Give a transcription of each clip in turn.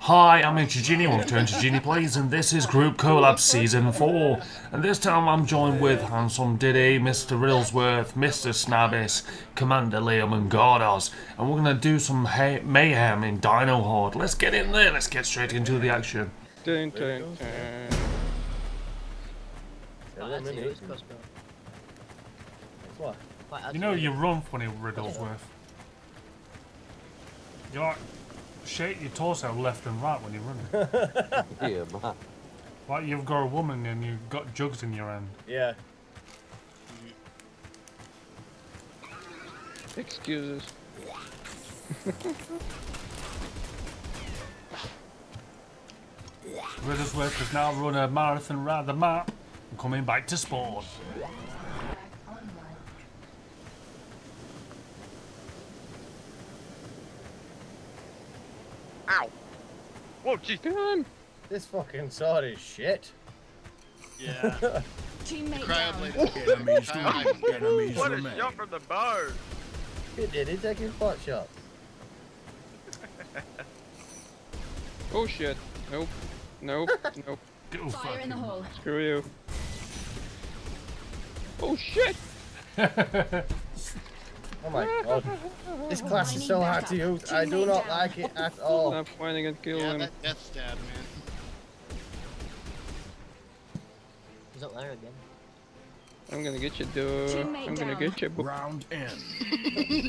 Hi, I'm EnchaJini, welcome to EnchaJini Plays, and this is Group Collab Season 4. And this time I'm joined with Handsome Diddy, Mr Riddlesworth, Mr Snabbis, Commander Liam and Gardos. And we're going to do some mayhem in Dino Horde. Let's get in there, let's get straight into the action. Dun, dun, dun. You know you run funny, Riddlesworth. You're like, shake your torso left and right when you run. Yeah, man. Like you've got a woman and you've got jugs in your hand. Yeah. Excuses. Riddlesworth has now run a marathon round the map and coming back to spawn. Ow! Whoa, geez, man! This fucking sword is shit. Yeah. Teammate down. Enemies do. Enemies what remain. A shot from the bow! It did, it took his butt shot. Oh shit. Nope. Nope. Nope. Go fire in the hole. Screw you. Oh shit! Oh my god. This class is so hard to use. I do not like it at all. Stop pointing and kill him. That death stab, man. He's up there again. I'm gonna get you, dude. I'm gonna get you. Round end.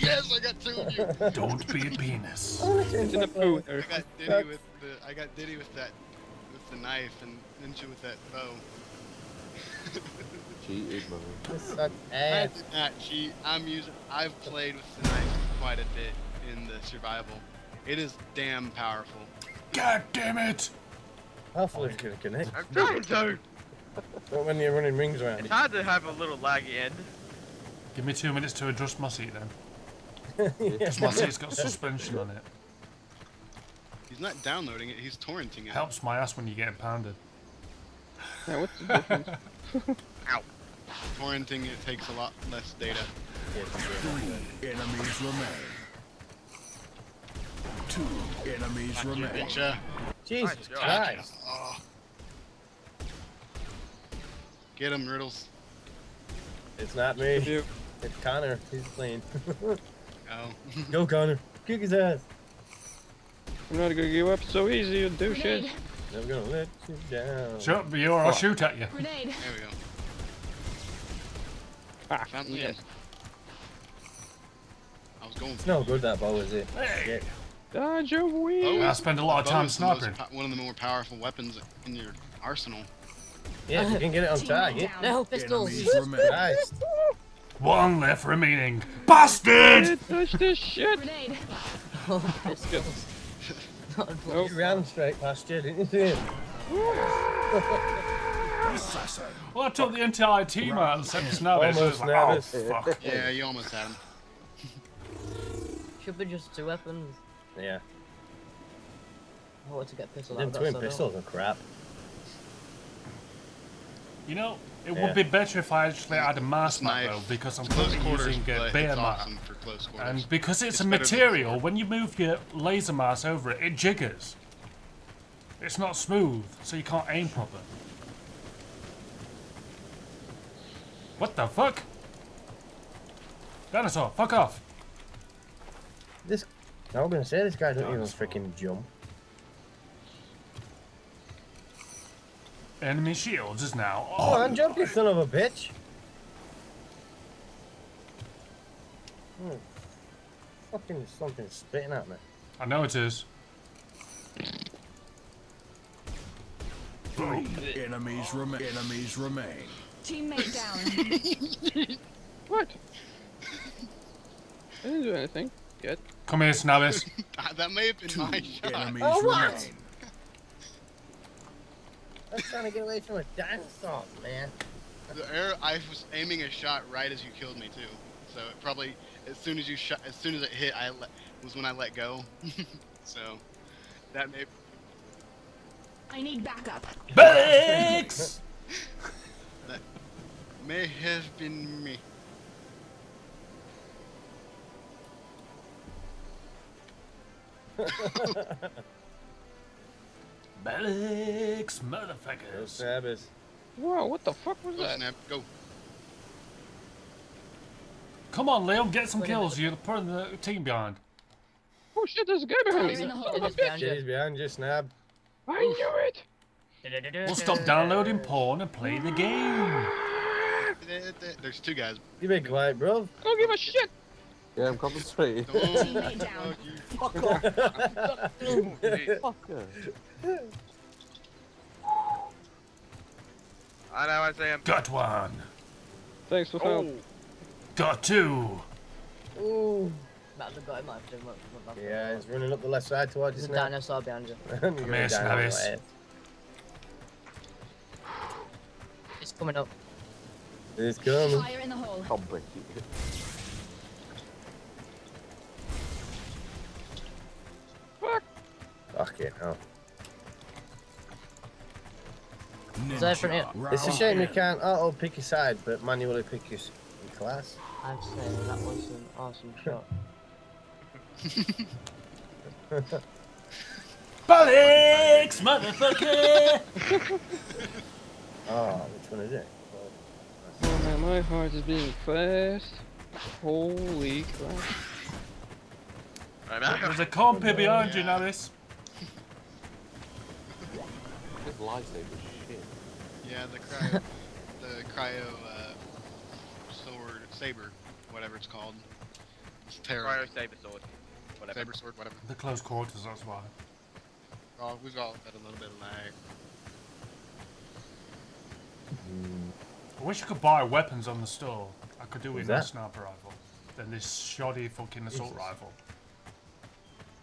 Yes, I got two of you. Don't be a penis. It's in the boot. I got Diddy with the knife and Ninja with that bow. Cheated, man. I did not cheat. I've played with the knife quite a bit in the survival. It is damn powerful. God damn it! Hopefully it's gonna connect. I'm trying to. What when you're running rings around? It's hard to have a little laggy end. Give me 2 minutes to adjust my seat then. Because my seat's got suspension on it. He's not downloading it. He's torrenting it. Helps my ass when you get pounded. Yeah, what's the difference? Ow. Torrenting it takes a lot less data. 3 enemies remain. 2 enemies remain. Jesus Christ! Oh. Get him, Riddles. It's not me. It's Connor. He's playing. Oh. Go, Connor. Kick his ass. I'm not gonna give up so easy, you douches. I'm gonna let you down. Shut up, or I'll shoot at you. Grenade. There we go. Ah, yes. I was going. It's no good that bow, is it? Hey. Dodge your wheel. I spend a lot of time sniping. One of the more powerful weapons in your arsenal. Yeah, you can get it on target. No pistols. Nice. 1 left remaining. Bastard! Touch this shit. Grenade. Oh, pistols. You ran straight past you, didn't you, see him? Well, I took the entire team out and sent Snabbis. Oh, fuck. Yeah, you almost had him. Should be just 2 weapons. Yeah. I wanted to get pistols. Them twin pistols are crap. You know, it would be better if I actually had a mass map though, because I'm currently using a bear map. And because it's a material, when you move your laser mass over it, it jiggers. It's not smooth, so you can't aim properly. What the fuck? Dinosaur, fuck off! This... I was gonna say, this guy doesn't even freaking jump. Enemy shields is now on. Oh, I'm jumping, son of a bitch. Fucking something spitting at me. I know it is. Enemies remain. Enemies remain. Teammate down. What? I didn't do anything yet. Come here, Snabbis. That may have been my shot. Enemies remain. I was trying to get away from a dinosaur, man. The arrow, I was aiming a shot right as you killed me too, so it probably as soon as it hit, was when I let go. So that may. I need backup. Backs. That may have been me. Ballix, motherfuckers. Sabbath. Whoa, what the fuck was that? Snap, go. Come on, Liam, get some kills. You're putting the team behind. Oh shit, there's a guy behind me. He's behind you, Snap. I knew it. We'll stop downloading porn and play the game. There's two guys. You been quiet, bro. I don't give a shit. Yeah, I'm concentrating. Teammate down. Fuck off. Fucker. I know I say I'm. Got one. Thanks for help. Got two. Ooh. Yeah, he's running up the left side towards us now. There's a dinosaur behind you. Come here, Snavis. It's coming up. It's coming. Fire in the hole. I'll break you. Fuck. Fuck it, hell. It's a shame you can't auto-pick your side, but manually pick your class. I'd say that was an awesome shot. Ballix, motherfucker! Oh, which one is it? Oh man, my heart is beating fast. Holy crap. Right, there's a comp here behind you, Navis. This lightsaber shit. Yeah, the cryo, sword, saber, whatever it's called. It's terrible. Cryo saber sword. Whatever. Saber sword, whatever. The close quarters, that's why. Oh, we've got a little bit of lag. I wish you could buy weapons on the store. I could do with a sniper rifle. Then this shoddy fucking assault rifle.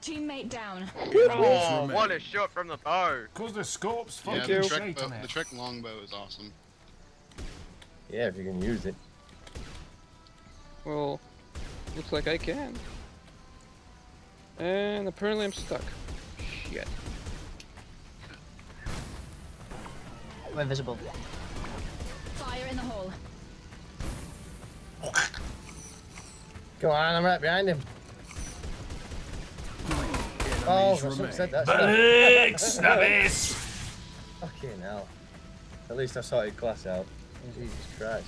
Teammate down. Oh, what a shot from the bow. Because the scope's fucking shit on it. The Trek longbow is awesome. Yeah, if you can use it. Well, looks like I can. And apparently I'm stuck. Shit. I'm invisible. Fire in the hole. Go on, I'm right behind him. Oh, I said that. Ballix, Snavis! Fucking hell. At least I sorted class out. Jesus Christ.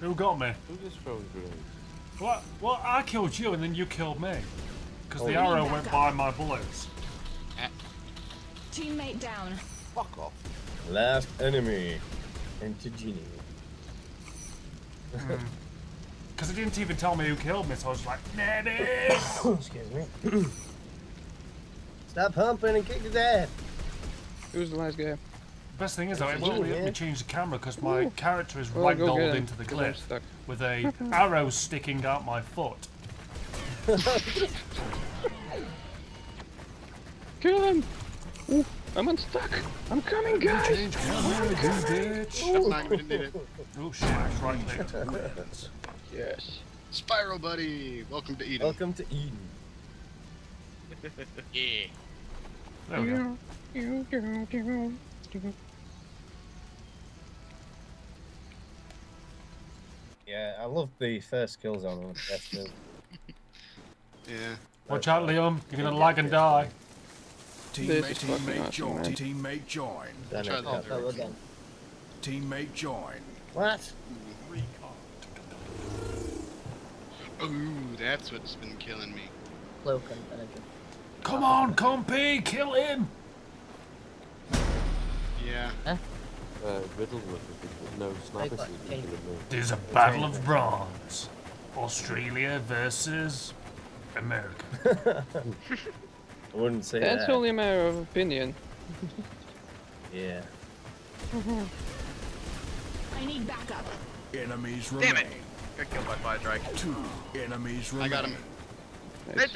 Who got me? Who just throws grenades? What? Well, I killed you and then you killed me. Because the arrow went by my bullets. Teammate down. Fuck off. Last enemy. EnchaJini. Because it didn't even tell me who killed me, so I was like, Navis! Excuse me. Stop humping and kick his ass. Who's the last guy? Best thing is though, it won't let me change the camera because my character is ragdolled into the cliff with a arrow sticking out my foot. Kill him! Ooh, I'm unstuck! I'm coming, guys! I'm not gonna need it. Oh shit, right there. Yes. Spyro buddy! Welcome to Eden. Welcome to Eden. Yeah. There we go. Yeah, I love the first skill zone. Yeah. Watch out, Liam. You're gonna lag and die. Teammate join. Teammate join. Teammate join. What? Ooh, that's what's been killing me. Come on, compy, kill him. Yeah. Riddlesworth, no snipers. There's a battle of bronze. Australia versus America. I wouldn't say that. That's only a matter of opinion. Yeah. I need backup. Enemies remain. Damn it! Got killed by fire drake. Two enemies remain. I got him. Nice.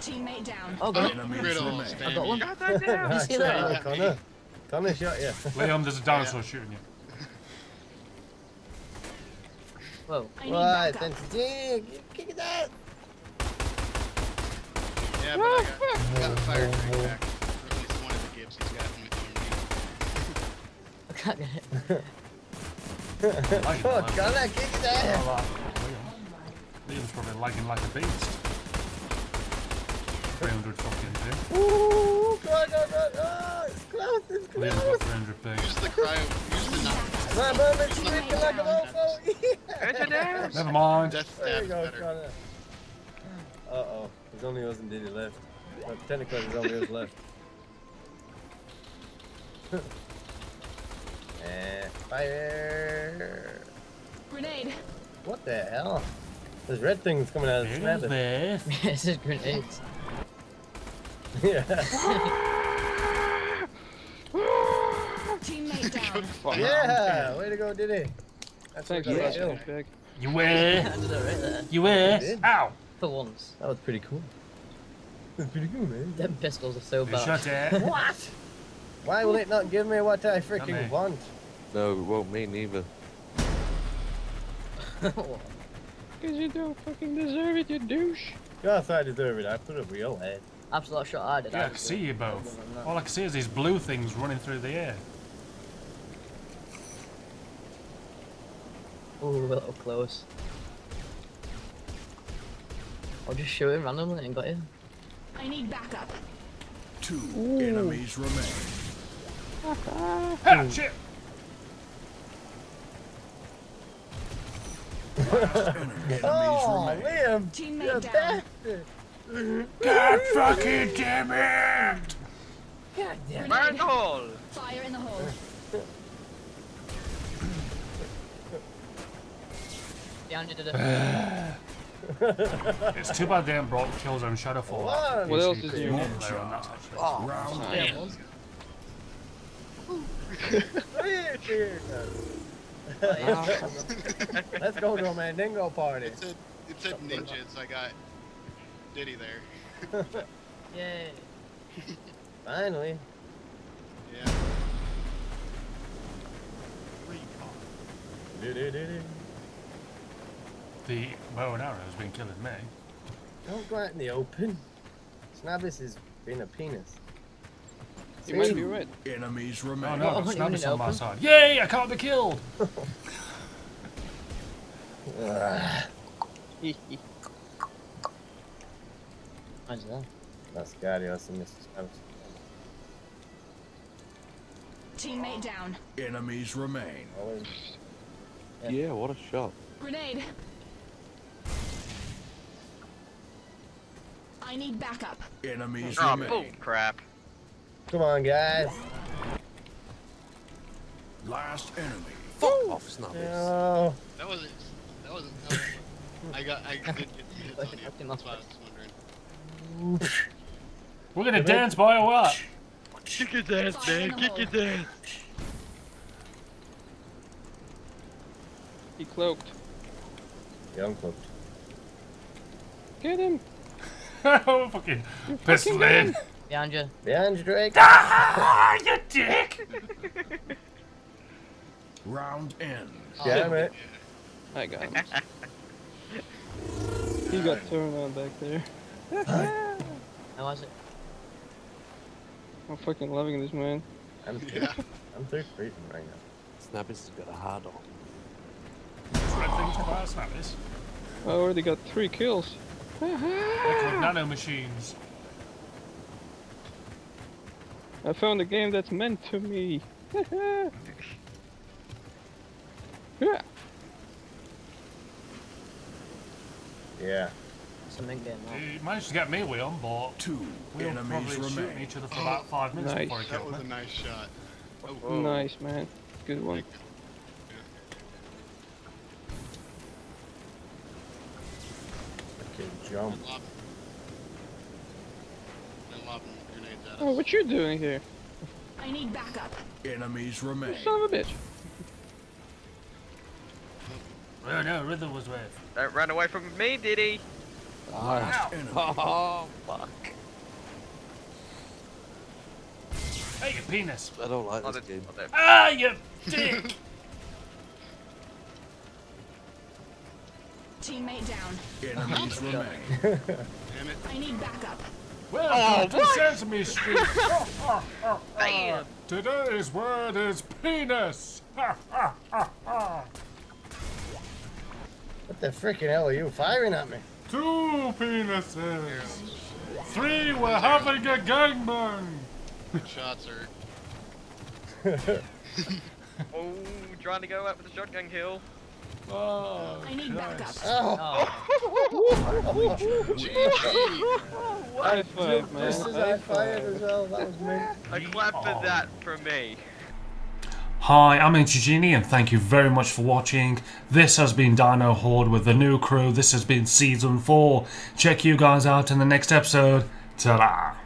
Teammate down. Oh, God. I got one. Shot that down. You see that? Connor. Connor shot you. Liam, there's a dinosaur shooting you. Whoa. Right, then dig. Kick it out. Yeah, but I got fire drink back. Or at least one of the Gibbs he's got from the team. I got it. Oh, Connor, kick it out. Liam's probably lagging like a beast. 300 fucking thing. Ooh, go. Ah, it's close, it's close. Liam's got 300 ping. Use the crown, use the knife. My moment's freaking like an old boat. Never mind. There you go, try that. Uh-oh, there's only us and Diddy left. Well, technically, there's only us left. Fire! Grenade! What the hell? There's red things coming out of the sniper. It's just grenades. Yeah. Teammate down. Yeah! Way to go, Diddy. That's like big. You were! I did it right there. You were! Ow! For once. That was pretty cool. That's pretty cool, man. Them pistols are so bad. Shut it! What? Why will it not give me what I freaking want? No, it won't me neither. Because you don't fucking deserve it, you douche. Yes, I deserve it. I put up real head. Absolute shot I did. Yeah, I can see you both. All I can see is these blue things running through the air. Ooh, we're a little close. I'll just shoot him randomly and got him. I need backup. Two enemies remain. Ah, shit! Oh, Liam! Teammate down. God fucking damn it! God damn it! Fire in the hole! Down to the... It's too bad they haven't brought kills on Shadowfall. What else is you? Oh, let's go to a Mandingo party. It said ninjas, so I got Diddy there. Yay. Finally. Yeah. Diddy. The bow and arrow has been killing me. Don't go out in the open. Snabbis has been a penis. See? You might be right. Enemies remain. Oh no, Snabbis on my side. Yay! I can't be killed! How's that? That's Garios and Mr. Snabbis. Teammate down. Enemies remain. Yeah, what a shot. Grenade! I need backup. Enemies remain. Oh crap! Come on, guys. Last enemy. Fuck off, Snabbis. No. That wasn't. I did like hit that's why I was wondering. We're gonna dance, boy, or what? Kick your dance, man. Kick your dance. He cloaked. Yeah, I'm cloaked. Get him. Oh, fucking pistol in. Behind you. Behind you, Drake. Ah, you dick! Round end. Damn it. I got him. He got thrown on back there. How was it? I'm fucking loving this, man. I'm too freezing right now. Snabbis has got a hard on. Snabbis. I already got 3 kills. They're called nano machines. I found a game that's meant to me. Yeah. Something game. He managed to get me with him, but we were probably shooting each other for about 5 minutes before I killed him. That was a nice shot. Oh. Nice, man. Good one. Jump. I'm lobbing grenades at us. Oh, what you doing here? I need backup. Enemies remain. You son of a bitch. Oh no, Riddle was with. Don't run away from me, Diddy. Oh, fuck. Hey, you penis. I don't like this game. Ah, you dick. Teammate down. Enemies remain. Damn it. I need backup. Well, to Sesame Street. Today's word is penis. What the freaking hell are you firing at me? 2 penises. Three, we're having a gangbang! Shots are... Oh, trying to go out with a shotgun kill. Oh, I need backup. Oh. What? Just as I fired as well, that was me. A clap for that from me. Hi, I'm EnchaJini and thank you very much for watching. This has been Dino Horde with the new crew. This has been Season 4. Check you guys out in the next episode. Ta-da!